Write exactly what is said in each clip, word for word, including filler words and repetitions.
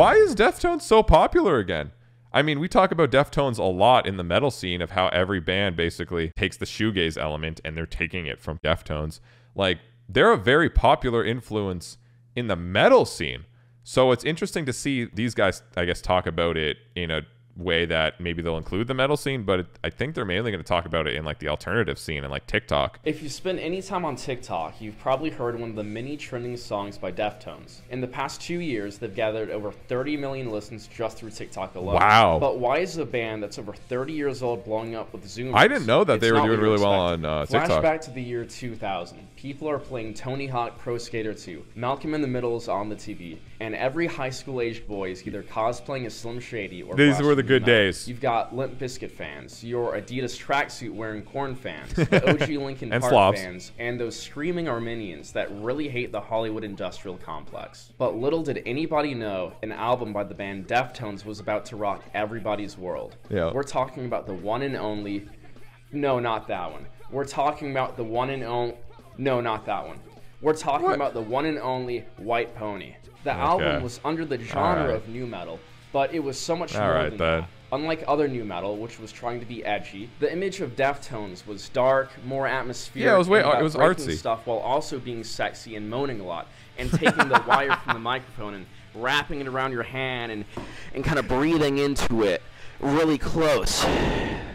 Why is Deftones so popular again? I mean, we talk about Deftones a lot in the metal scene of how every band basically takes the shoegaze element and they're taking it from Deftones. Like, they're a very popular influence in the metal scene. So it's interesting to see these guys, I guess, talk about it in a way that maybe they'll include the metal scene, but it, I think they're mainly going to talk about it in like the alternative scene and like TikTok. If you spend any time on TikTok, you've probably heard one of the many trending songs by Deftones. In the past two years, they've gathered over thirty million listens just through TikTok alone. Wow. But why is a band that's over thirty years old blowing up with Zoomers? I didn't know that it's they were doing really well on uh, TikTok. Flashback to the year two thousand. People are playing Tony Hawk Pro Skater two. Malcolm in the Middle is on the T V. And every high school-aged boy is either cosplaying as Slim Shady or These were the good days. You've got Limp Bizkit fans, your Adidas tracksuit wearing corn fans, the O G Linkin Park slobs. fans, and those screaming Armenians that really hate the Hollywood industrial complex. But little did anybody know, an album by the band Deftones was about to rock everybody's world. Yeah. We're talking about the one and only... No, not that one. We're talking about the one and only... No, not that one. We're talking what? about the one and only White Pony. The okay. album was under the genre right. of nu metal, but it was so much All more right, than then. that. Unlike other nu metal, which was trying to be edgy, the image of Deftones was dark, more atmospheric, yeah, it was, way, it was artsy stuff, while also being sexy and moaning a lot, and taking the wire from the microphone and wrapping it around your hand and and kind of breathing into it really close.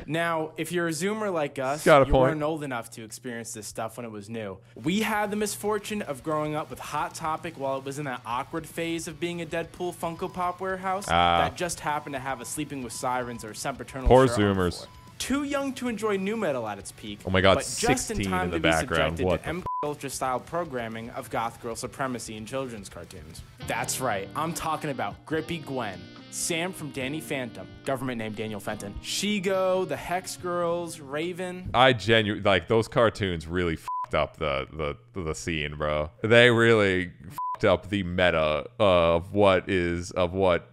Now, if you're a Zoomer like us, you point. weren't old enough to experience this stuff when it was new. We had the misfortune of growing up with Hot Topic while it was in that awkward phase of being a Deadpool Funko Pop warehouse uh, that just happened to have a Sleeping with Sirens or Sempiternal. Poor Zoomers. Too young to enjoy nu metal at its peak. Oh my God, but just in time in the to background. be subjected what to M Ultra style programming of goth girl supremacy in children's cartoons. That's right, I'm talking about Grippy Gwen, Sam from Danny Phantom, government name Daniel Fenton, Shigo, the Hex Girls, Raven. I genuinely, like, those cartoons really f***ed up the, the, the scene, bro. They really f***ed up the meta of what is, of what,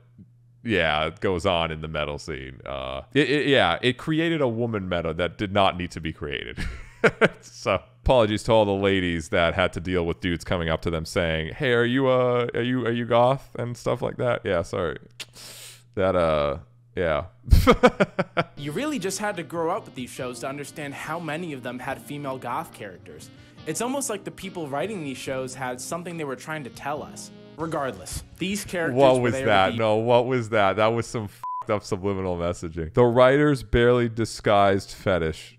yeah, goes on in the metal scene. Uh, it, it, yeah, it created a woman meta that did not need to be created. So apologies to all the ladies that had to deal with dudes coming up to them saying, "Hey, are you uh are you are you goth?" and stuff like that. Yeah, sorry. That uh yeah. You really just had to grow up with these shows to understand how many of them had female goth characters. It's almost like the people writing these shows had something they were trying to tell us. Regardless, these characters What was were that? No, what was that? That was some fucked up subliminal messaging. The writers barely disguised fetish.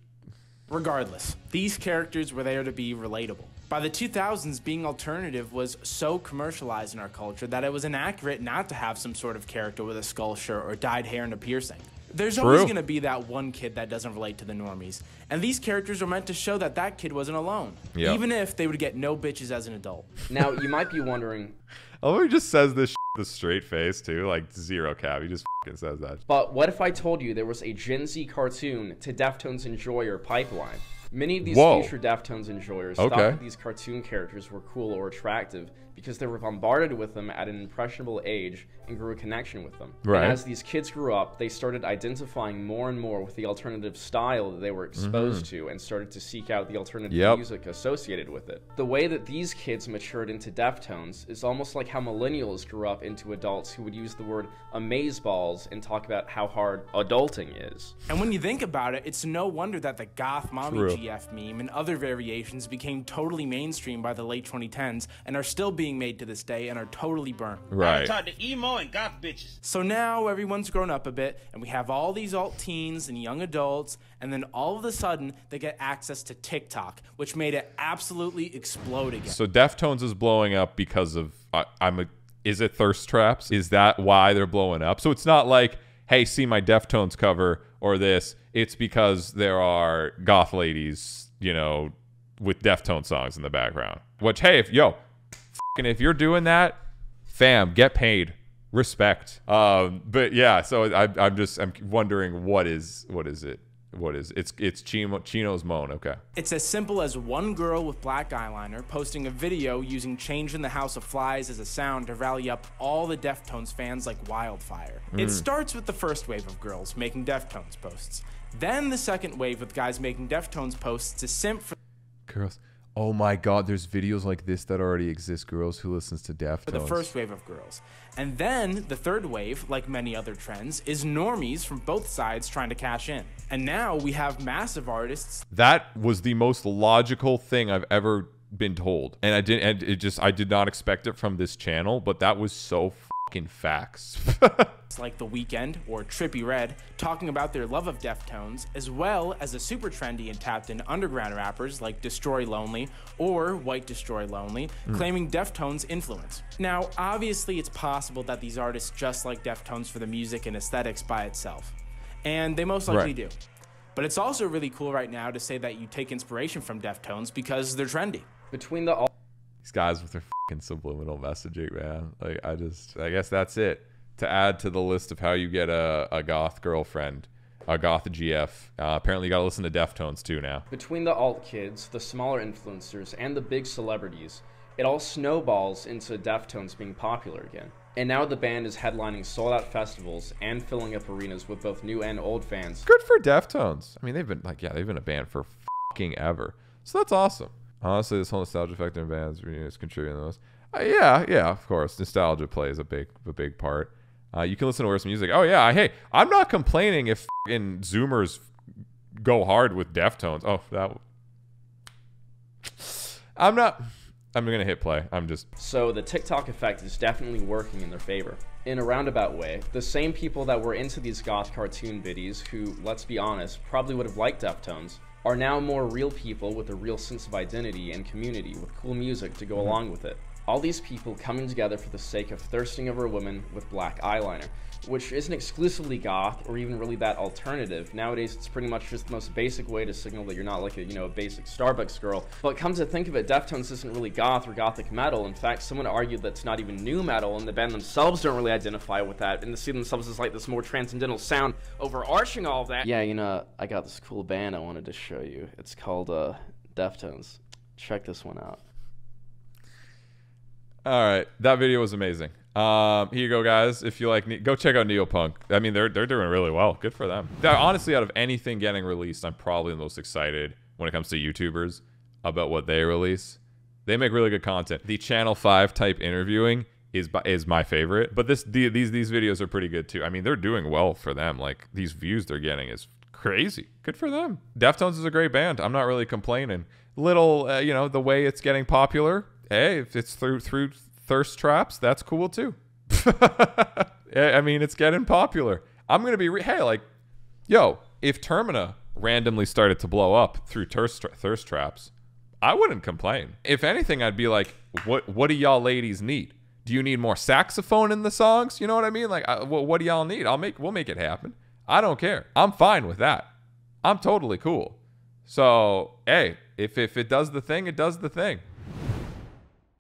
Regardless, these characters were there to be relatable. By the two thousands, being alternative was so commercialized in our culture that it was inaccurate not to have some sort of character with a skull shirt or dyed hair and a piercing. There's True. always going to be that one kid that doesn't relate to the normies, and these characters were meant to show that that kid wasn't alone, yep. even if they would get no bitches as an adult. Now, you might be wondering... Oh, he just says this shit with a straight face, too. Like, zero cap. He just fucking says that. But what if I told you there was a Gen Z cartoon to Deftones Enjoyer pipeline? Many of these Whoa. future Deftones Enjoyers okay. thought that these cartoon characters were cool or attractive because they were bombarded with them at an impressionable age and grew a connection with them. Right. And as these kids grew up, they started identifying more and more with the alternative style that they were exposed mm-hmm. to and started to seek out the alternative yep. music associated with it. The way that these kids matured into Deftones is almost like how millennials grew up into adults who would use the word amazeballs and talk about how hard adulting is. And when you think about it, it's no wonder that the goth mommy True. G F meme and other variations became totally mainstream by the late twenty tens and are still being being made to this day and are totally burnt. Right. I'm tired of emo and goth bitches. So now everyone's grown up a bit and we have all these alt teens and young adults, and then all of a sudden they get access to TikTok, which made it absolutely explode again. So Deftones is blowing up because of I, I'm a is it thirst traps? Is that why they're blowing up? So it's not like, hey, see my Deftones cover or this. It's because there are goth ladies, you know, with Deftones songs in the background. Which, hey, if yo And if you're doing that, fam, get paid. Respect. Um, but yeah, so I, I'm just I'm wondering what is what is it? What is it's it's Chino, Chino's moan? Okay. It's as simple as one girl with black eyeliner posting a video using "Change in the House of Flies" as a sound to rally up all the Deftones fans like wildfire. Mm. It starts with the first wave of girls making Deftones posts, then the second wave with guys making Deftones posts to simp for girls. Oh my God, there's videos like this that already exist. Girls Who Listens to Deftones. For the first wave of girls. And then the third wave, like many other trends, is normies from both sides trying to cash in. And now we have massive artists. That was the most logical thing I've ever been told. And I didn't, and it just, I did not expect it from this channel, but that was so fucking facts. Like The Weeknd or Trippy Red talking about their love of Deftones, as well as the super trendy and tapped in underground rappers like Destroy Lonely or White Destroy Lonely mm. claiming Deftones influence. Now obviously it's possible that these artists just like Deftones for the music and aesthetics by itself, and they most likely right. do, but it's also really cool right now to say that you take inspiration from Deftones because they're trendy. Between the all these guys with their fucking subliminal messaging, man, like I just I guess that's it to add to the list of how you get a, a goth girlfriend, a goth G F. Uh, apparently you gotta listen to Deftones too now. Between the alt kids, the smaller influencers, and the big celebrities, it all snowballs into Deftones being popular again. And now the band is headlining sold-out festivals and filling up arenas with both new and old fans. Good for Deftones. I mean, they've been like, yeah, they've been a band for fucking ever. So that's awesome. Honestly, this whole nostalgia factor in bands is contributing the most. Uh, yeah, yeah, of course. Nostalgia plays a big, a big part. Uh, you can listen to worse music. Oh, yeah. Hey, I'm not complaining if f***ing Zoomers go hard with Deftones. Oh, that... I'm not... I'm going to hit play. I'm just... So the TikTok effect is definitely working in their favor. In a roundabout way, the same people that were into these goth cartoon biddies who, let's be honest, probably would have liked Deftones, are now more real people with a real sense of identity and community with cool music to go mm-hmm. along with it. All these people coming together for the sake of thirsting over women with black eyeliner, which isn't exclusively goth or even really that alternative. Nowadays, it's pretty much just the most basic way to signal that you're not like a, you know, a basic Starbucks girl. But come to think of it, Deftones isn't really goth or gothic metal. In fact, someone argued that's not even new metal, and the band themselves don't really identify with that, and they see themselves as like this more transcendental sound overarching all of that. Yeah, you know, I got this cool band I wanted to show you. It's called uh, Deftones. Check this one out. All right, that video was amazing. Um, here you go, guys. If you like, go check out Neopunk. I mean, they're they're doing really well. Good for them. They're, honestly, out of anything getting released, I'm probably the most excited when it comes to YouTubers about what they release. They make really good content. The Channel five type interviewing is is my favorite. But this the, these these videos are pretty good too. I mean, they're doing well for them. Like these views they're getting is crazy. Good for them. Deftones is a great band. I'm not really complaining. Little, uh, you know, the way it's getting popular. Hey, if it's through through thirst traps, that's cool too. I mean, it's getting popular. I'm gonna be re hey, like, yo, if Termina randomly started to blow up through thirst thirst traps, I wouldn't complain. If anything, I'd be like, what what do y'all ladies need? Do you need more saxophone in the songs? You know what I mean? Like, I, what, what do y'all need? I'll make we'll make it happen. I don't care. I'm fine with that. I'm totally cool. So hey, if if it does the thing, it does the thing.